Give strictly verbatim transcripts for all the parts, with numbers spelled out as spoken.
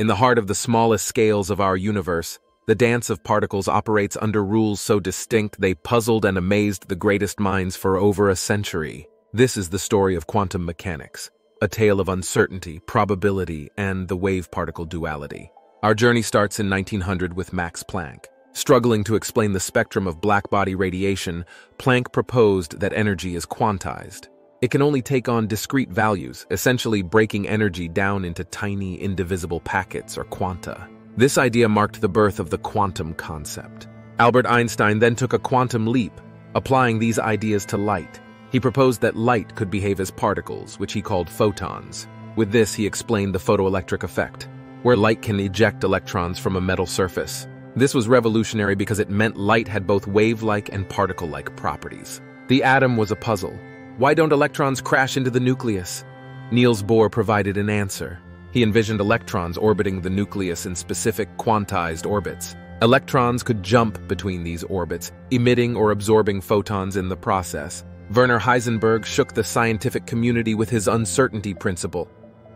In the heart of the smallest scales of our universe, the dance of particles operates under rules so distinct they puzzled and amazed the greatest minds for over a century. This is the story of quantum mechanics, a tale of uncertainty, probability, and the wave-particle duality. Our journey starts in nineteen hundred with Max Planck. Struggling to explain the spectrum of blackbody radiation, Planck proposed that energy is quantized. It can only take on discrete values, essentially breaking energy down into tiny, indivisible packets or quanta. This idea marked the birth of the quantum concept. Albert Einstein then took a quantum leap, applying these ideas to light. He proposed that light could behave as particles, which he called photons. With this, he explained the photoelectric effect, where light can eject electrons from a metal surface. This was revolutionary because it meant light had both wave-like and particle-like properties. The atom was a puzzle. Why don't electrons crash into the nucleus? Niels Bohr provided an answer. He envisioned electrons orbiting the nucleus in specific quantized orbits. Electrons could jump between these orbits, emitting or absorbing photons in the process. Werner Heisenberg shook the scientific community with his uncertainty principle.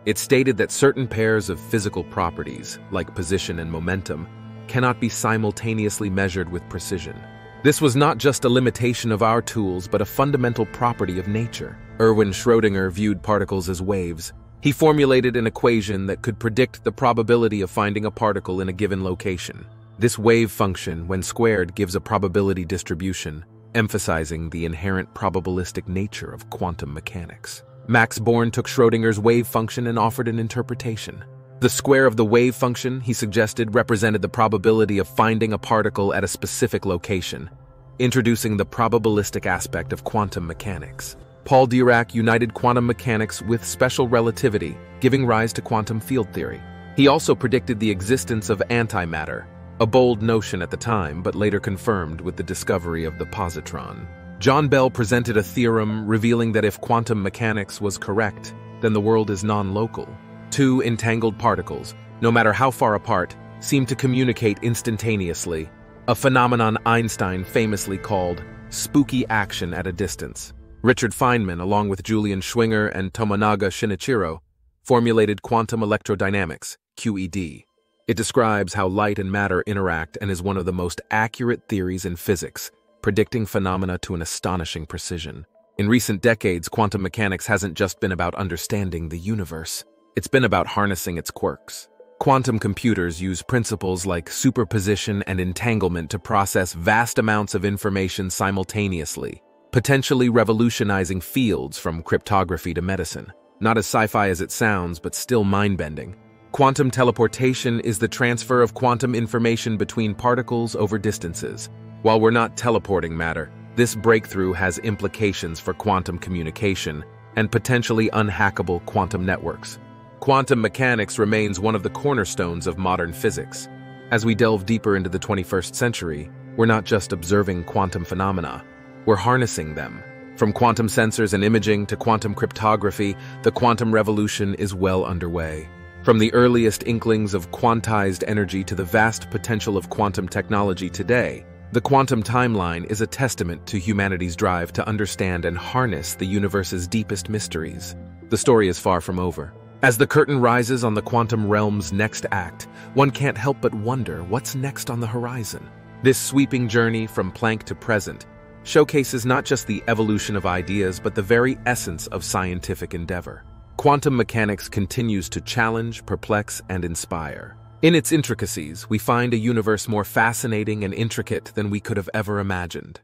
It stated that certain pairs of physical properties, like position and momentum, cannot be simultaneously measured with precision. This was not just a limitation of our tools, but a fundamental property of nature. Erwin Schrödinger viewed particles as waves. He formulated an equation that could predict the probability of finding a particle in a given location. This wave function, when squared, gives a probability distribution, emphasizing the inherent probabilistic nature of quantum mechanics. Max Born took Schrödinger's wave function and offered an interpretation. The square of the wave function, he suggested, represented the probability of finding a particle at a specific location, introducing the probabilistic aspect of quantum mechanics. Paul Dirac united quantum mechanics with special relativity, giving rise to quantum field theory. He also predicted the existence of antimatter, a bold notion at the time, but later confirmed with the discovery of the positron. John Bell presented a theorem revealing that if quantum mechanics was correct, then the world is non-local. Two entangled particles, no matter how far apart, seem to communicate instantaneously, a phenomenon Einstein famously called spooky action at a distance. Richard Feynman, along with Julian Schwinger and Tomonaga Shinichiro, formulated quantum electrodynamics, Q E D. It describes how light and matter interact and is one of the most accurate theories in physics, predicting phenomena to an astonishing precision. In recent decades, quantum mechanics hasn't just been about understanding the universe. It's been about harnessing its quirks. Quantum computers use principles like superposition and entanglement to process vast amounts of information simultaneously, potentially revolutionizing fields from cryptography to medicine. Not as sci-fi as it sounds, but still mind-bending. Quantum teleportation is the transfer of quantum information between particles over distances. While we're not teleporting matter, this breakthrough has implications for quantum communication and potentially unhackable quantum networks. Quantum mechanics remains one of the cornerstones of modern physics. As we delve deeper into the twenty-first century, we're not just observing quantum phenomena, we're harnessing them. From quantum sensors and imaging to quantum cryptography, the quantum revolution is well underway. From the earliest inklings of quantized energy to the vast potential of quantum technology today, the quantum timeline is a testament to humanity's drive to understand and harness the universe's deepest mysteries. The story is far from over. As the curtain rises on the quantum realm's next act, one can't help but wonder what's next on the horizon. This sweeping journey from Planck to present showcases not just the evolution of ideas, but the very essence of scientific endeavor. Quantum mechanics continues to challenge, perplex, and inspire. In its intricacies, we find a universe more fascinating and intricate than we could have ever imagined.